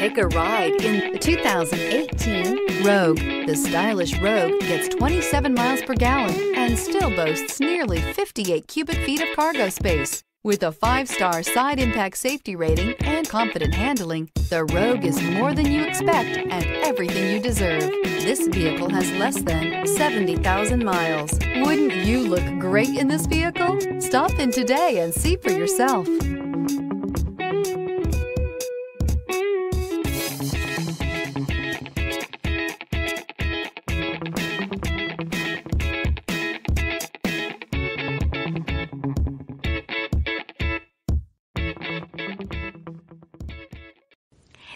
Take a ride in the 2018 Rogue. The stylish Rogue gets 27 miles per gallon and still boasts nearly 58 cubic feet of cargo space. With a 5-star side impact safety rating and confident handling, the Rogue is more than you expect and everything you deserve. This vehicle has less than 70,000 miles. Wouldn't you look great in this vehicle? Stop in today and see for yourself.